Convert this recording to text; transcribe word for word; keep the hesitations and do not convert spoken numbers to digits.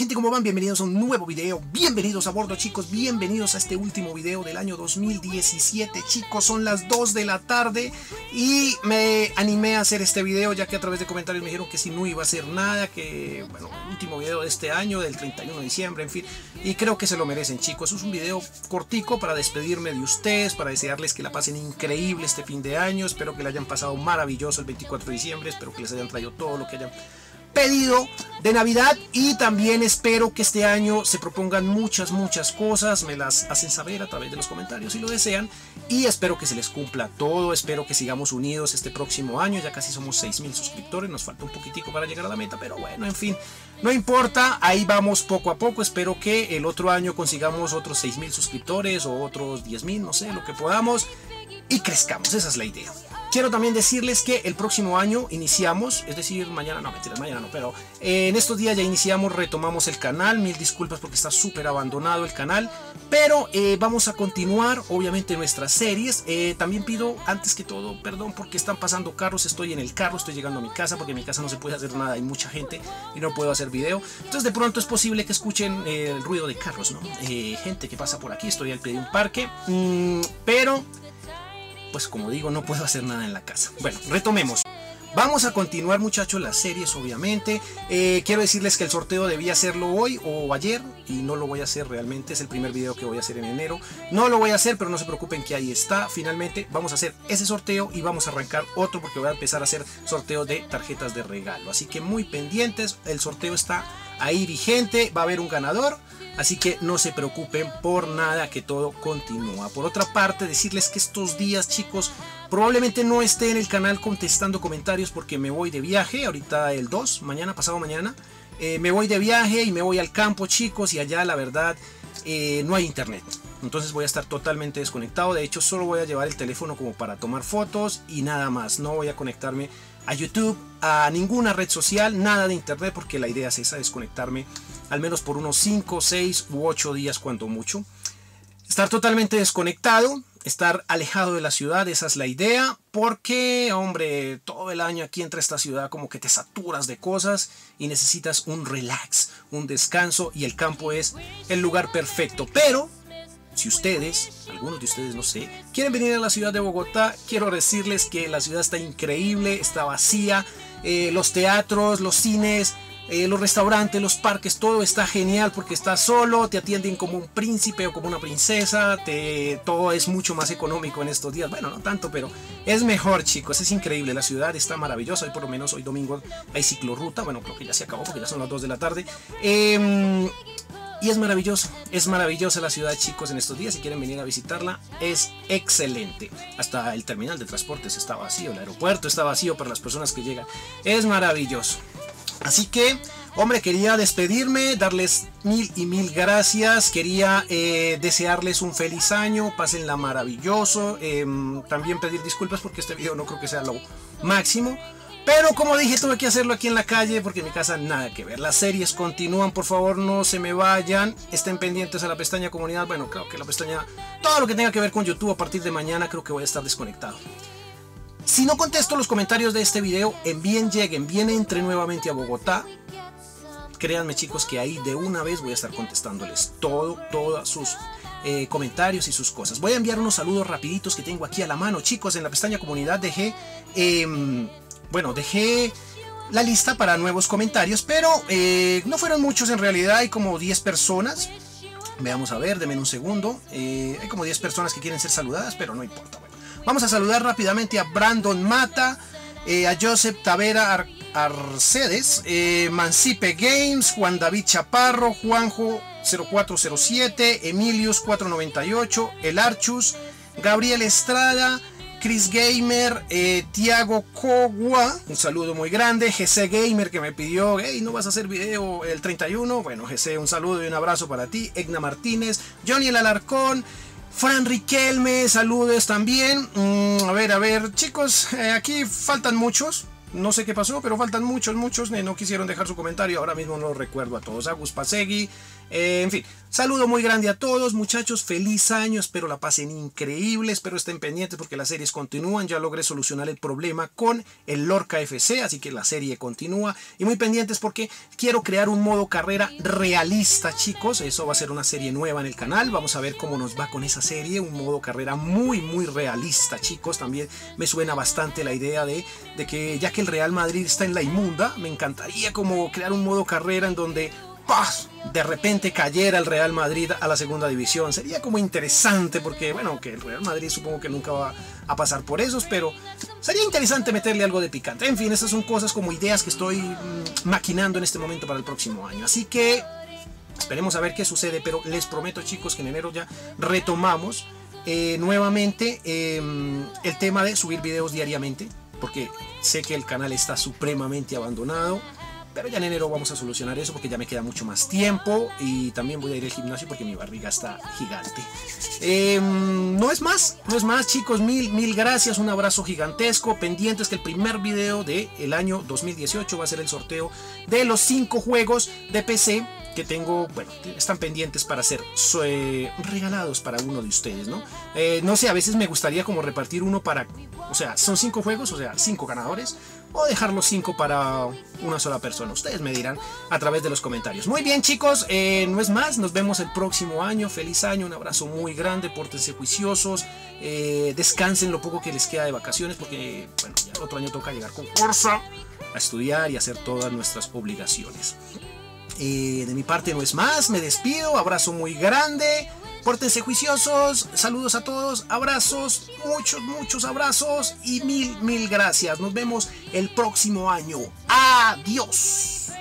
gente, ¿cómo van? Bienvenidos a un nuevo video, bienvenidos a bordo, chicos, bienvenidos a este último video del año dos mil diecisiete, chicos. Son las dos de la tarde y me animé a hacer este video ya que a través de comentarios me dijeron que si no iba a hacer nada, que bueno, último video de este año, del treinta y uno de diciembre, en fin, y creo que se lo merecen, chicos. Es un video cortico para despedirme de ustedes, para desearles que la pasen increíble este fin de año. Espero que la hayan pasado maravilloso el veinticuatro de diciembre, espero que les hayan traído todo lo que hayan pedido de Navidad, y también espero que este año se propongan muchas muchas cosas, me las hacen saber a través de los comentarios si lo desean, y espero que se les cumpla todo. Espero que sigamos unidos este próximo año, ya casi somos seis mil suscriptores, nos falta un poquitico para llegar a la meta, pero bueno, en fin, no importa, ahí vamos poco a poco. Espero que el otro año consigamos otros seis mil suscriptores o otros diez mil, no sé, lo que podamos, y crezcamos, esa es la idea. Quiero también decirles que el próximo año iniciamos, es decir, mañana no, mentiras, mañana no, pero eh, en estos días ya iniciamos, retomamos el canal. Mil disculpas porque está súper abandonado el canal, pero eh, vamos a continuar, obviamente, nuestras series. Eh, también pido, antes que todo, perdón porque están pasando carros, estoy en el carro, estoy llegando a mi casa, porque en mi casa no se puede hacer nada, hay mucha gente y no puedo hacer video. Entonces de pronto es posible que escuchen eh, el ruido de carros, ¿no? Eh, gente que pasa por aquí, estoy al pie de un parque, mmm, pero... pues como digo, no puedo hacer nada en la casa. Bueno, retomemos. Vamos a continuar, muchachos, las series, obviamente. Eh, quiero decirles que el sorteo debía hacerlo hoy o ayer y no lo voy a hacer realmente. Es el primer video que voy a hacer en enero. No lo voy a hacer, pero no se preocupen que ahí está. Finalmente vamos a hacer ese sorteo y vamos a arrancar otro porque voy a empezar a hacer sorteos de tarjetas de regalo. Así que muy pendientes, el sorteo está ahí vigente, va a haber un ganador. Así que no se preocupen por nada, que todo continúa. Por otra parte, decirles que estos días, chicos, probablemente no esté en el canal contestando comentarios porque me voy de viaje. Ahorita el dos, mañana, pasado mañana, eh, me voy de viaje y me voy al campo, chicos, y allá la verdad eh, no hay internet. Entonces voy a estar totalmente desconectado. De hecho, solo voy a llevar el teléfono como para tomar fotos y nada más. No voy a conectarme a YouTube, a ninguna red social, nada de internet, porque la idea es esa, desconectarme al menos por unos cinco, seis u ocho días cuando mucho. Estar totalmente desconectado, estar alejado de la ciudad, esa es la idea, porque, hombre, todo el año aquí entre esta ciudad como que te saturas de cosas y necesitas un relax, un descanso, y el campo es el lugar perfecto. Pero si ustedes, algunos de ustedes, no sé, quieren venir a la ciudad de Bogotá, quiero decirles que la ciudad está increíble, está vacía, eh, los teatros, los cines, eh, los restaurantes, los parques, todo está genial porque estás solo, te atienden como un príncipe o como una princesa, te, todo es mucho más económico en estos días. Bueno, no tanto, pero es mejor, chicos, es increíble, la ciudad está maravillosa. Hoy por lo menos, hoy domingo, hay ciclorruta, bueno, creo que ya se acabó porque ya son las dos de la tarde. Eh... Y es maravilloso, es maravillosa la ciudad, chicos, en estos días. Si quieren venir a visitarla, es excelente. Hasta el terminal de transportes está vacío, el aeropuerto está vacío para las personas que llegan. Es maravilloso. Así que, hombre, quería despedirme, darles mil y mil gracias. Quería eh, desearles un feliz año, pásenla maravilloso. Eh, también pedir disculpas porque este video no creo que sea lo máximo. Pero como dije, tuve que hacerlo aquí en la calle porque en mi casa nada que ver. Las series continúan, por favor no se me vayan. Estén pendientes a la pestaña comunidad. Bueno, creo que la pestaña, todo lo que tenga que ver con YouTube a partir de mañana, creo que voy a estar desconectado. Si no contesto los comentarios de este video, envíen, lleguen, bien entre nuevamente a Bogotá. Créanme, chicos, que ahí de una vez voy a estar contestándoles todo, todas sus eh, comentarios y sus cosas. Voy a enviar unos saludos rapiditos que tengo aquí a la mano. Chicos, en la pestaña comunidad dejé... Eh, Bueno, dejé la lista para nuevos comentarios, pero eh, no fueron muchos en realidad, hay como diez personas. Veamos a ver, denme un segundo. Eh, hay como diez personas que quieren ser saludadas, pero no importa. Bueno, vamos a saludar rápidamente a Brandon Mata, eh, a Joseph Tavera Ar Arcedes, eh, Mancipe Games, Juan David Chaparro, Juanjo cero cuatro cero siete, Emilius cuatro noventa y ocho, El Archus, Gabriel Estrada, Chris Gamer, eh, Tiago Cogua, un saludo muy grande. G C Gamer, que me pidió, hey, ¿no vas a hacer video el treinta y uno? Bueno, G C, un saludo y un abrazo para ti. Egna Martínez, Johnny El Alarcón, Fran Riquelme, saludos también. Mm, a ver, a ver, chicos, eh, aquí faltan muchos. No sé qué pasó, pero faltan muchos, muchos. No quisieron dejar su comentario. Ahora mismo no recuerdo a todos. Agus Pasegui. Eh, en fin, saludo muy grande a todos, muchachos. Feliz año. Espero la pasen increíble. Espero estén pendientes porque las series continúan. Ya logré solucionar el problema con el Lorca F C. Así que la serie continúa. Y muy pendientes porque quiero crear un modo carrera realista, chicos. Eso va a ser una serie nueva en el canal. Vamos a ver cómo nos va con esa serie. Un modo carrera muy, muy realista, chicos. También me suena bastante la idea de, de que ya que el Real Madrid está en la inmunda, me encantaría como crear un modo carrera en donde ¡paz! De repente cayera el Real Madrid a la segunda división. Sería como interesante porque, bueno, que el Real Madrid supongo que nunca va a pasar por esos, pero sería interesante meterle algo de picante. En fin, estas son cosas como ideas que estoy maquinando en este momento para el próximo año, así que esperemos a ver qué sucede, pero les prometo, chicos, que en enero ya retomamos eh, nuevamente eh, el tema de subir videos diariamente, porque sé que el canal está supremamente abandonado, pero ya en enero vamos a solucionar eso porque ya me queda mucho más tiempo y también voy a ir al gimnasio porque mi barriga está gigante. Eh, no es más, no es más, chicos. Mil, mil gracias, un abrazo gigantesco. Pendientes que el primer video del año dos mil dieciocho va a ser el sorteo de los cinco juegos de P C que tengo, bueno, están pendientes para ser eh, regalados para uno de ustedes, ¿no? Eh, no sé, a veces me gustaría como repartir uno para, o sea, son cinco juegos, o sea, cinco ganadores, o dejar los cinco para una sola persona. Ustedes me dirán a través de los comentarios. Muy bien, chicos, eh, no es más, nos vemos el próximo año. Feliz año, un abrazo muy grande, pórtense juiciosos, eh, descansen lo poco que les queda de vacaciones, porque, bueno, ya el otro año toca llegar con fuerza a estudiar y hacer todas nuestras obligaciones. Eh, de mi parte no es más, me despido, abrazo muy grande, pórtense juiciosos, saludos a todos, abrazos, muchos, muchos abrazos y mil, mil gracias. Nos vemos el próximo año. Adiós.